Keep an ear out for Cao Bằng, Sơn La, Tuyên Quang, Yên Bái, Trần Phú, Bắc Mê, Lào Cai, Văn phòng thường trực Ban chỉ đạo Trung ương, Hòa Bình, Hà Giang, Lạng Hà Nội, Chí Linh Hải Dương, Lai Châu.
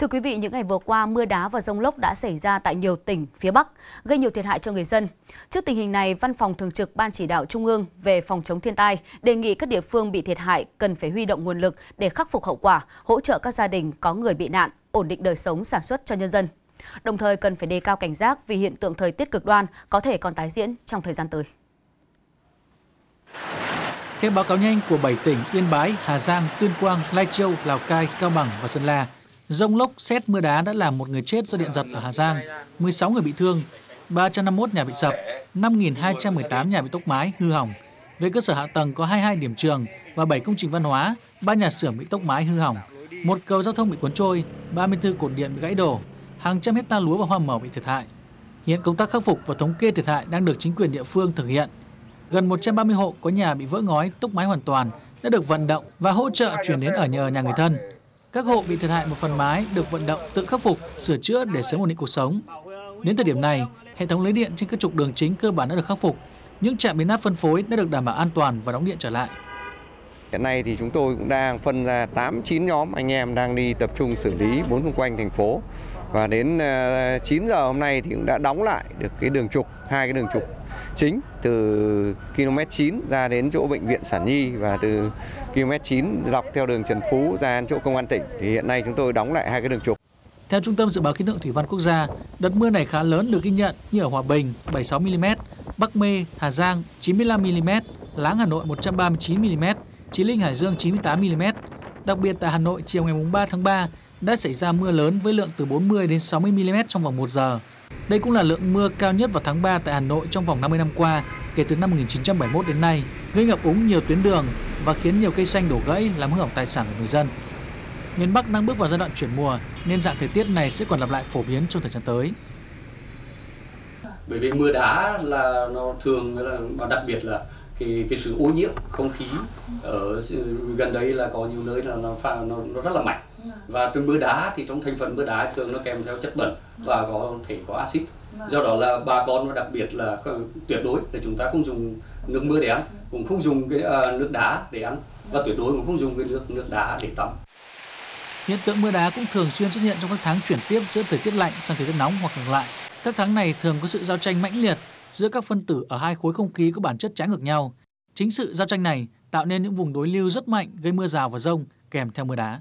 Thưa quý vị, những ngày vừa qua, mưa đá và dông lốc đã xảy ra tại nhiều tỉnh phía Bắc, gây nhiều thiệt hại cho người dân. Trước tình hình này, Văn phòng thường trực Ban chỉ đạo Trung ương về phòng chống thiên tai đề nghị các địa phương bị thiệt hại cần phải huy động nguồn lực để khắc phục hậu quả, hỗ trợ các gia đình có người bị nạn, ổn định đời sống sản xuất cho nhân dân. Đồng thời cần phải đề cao cảnh giác vì hiện tượng thời tiết cực đoan có thể còn tái diễn trong thời gian tới. Theo báo cáo nhanh của 7 tỉnh Yên Bái, Hà Giang, Tuyên Quang, Lai Châu, Lào Cai, Cao Bằng và Sơn La, dông lốc, sét, mưa đá đã làm một người chết do điện giật ở Hà Giang, 16 người bị thương, 351 nhà bị sập, 5.218 nhà bị tốc mái, hư hỏng. Về cơ sở hạ tầng có 22 điểm trường và 7 công trình văn hóa, 3 nhà xưởng bị tốc mái, hư hỏng, 1 cầu giao thông bị cuốn trôi, 34 cột điện bị gãy đổ, hàng trăm hecta lúa và hoa màu bị thiệt hại. Hiện công tác khắc phục và thống kê thiệt hại đang được chính quyền địa phương thực hiện. Gần 130 hộ có nhà bị vỡ ngói, tốc mái hoàn toàn đã được vận động và hỗ trợ chuyển đến ở nhờ nhà người thân. Các hộ bị thiệt hại một phần mái được vận động tự khắc phục, sửa chữa để sớm ổn định cuộc sống. Đến thời điểm này, hệ thống lưới điện trên các trục đường chính cơ bản đã được khắc phục. Những trạm biến áp phân phối đã được đảm bảo an toàn và đóng điện trở lại. Hiện nay thì chúng tôi cũng đang phân ra 8-9 nhóm anh em đang đi tập trung xử lý 4 vùng quanh thành phố. Và đến 9 giờ hôm nay thì cũng đã đóng lại được cái đường trục, 2 cái đường trục chính từ km 9 ra đến chỗ bệnh viện Sản Nhi và từ km 9 dọc theo đường Trần Phú ra đến chỗ công an tỉnh. Thì hiện nay chúng tôi đóng lại 2 cái đường trục. Theo Trung tâm Dự báo Khí tượng Thủy văn Quốc gia, đợt mưa này khá lớn được ghi nhận như ở Hòa Bình 76mm, Bắc Mê, Hà Giang 95mm, Lạng Hà Nội 139mm, Chí Linh Hải Dương 98mm. Đặc biệt tại Hà Nội chiều ngày 3 tháng 3 đã xảy ra mưa lớn với lượng từ 40 đến 60 mm trong vòng 1 giờ. Đây cũng là lượng mưa cao nhất vào tháng 3 tại Hà Nội trong vòng 50 năm qua, kể từ năm 1971 đến nay, gây ngập úng nhiều tuyến đường và khiến nhiều cây xanh đổ gãy làm hư hỏng tài sản của người dân. Miền Bắc đang bước vào giai đoạn chuyển mùa nên dạng thời tiết này sẽ còn lặp lại phổ biến trong thời gian tới. Bởi vì mưa đá là nó thường và đặc biệt là cái sự ô nhiễm không khí ở gần đấy là có nhiều nơi là nó rất là mạnh. Và trong mưa đá thì trong thành phần mưa đá thường nó kèm theo chất bẩn và có thể có axit. Do đó là bà con và đặc biệt là tuyệt đối là chúng ta không dùng nước mưa để ăn, cũng không dùng cái nước đá để ăn và tuyệt đối cũng không dùng cái nước đá để tắm. Hiện tượng mưa đá cũng thường xuyên xuất hiện trong các tháng chuyển tiếp giữa thời tiết lạnh sang thời tiết nóng hoặc ngược lại. Các tháng này thường có sự giao tranh mãnh liệt giữa các phân tử ở hai khối không khí có bản chất trái ngược nhau. Chính sự giao tranh này tạo nên những vùng đối lưu rất mạnh gây mưa rào và dông kèm theo mưa đá.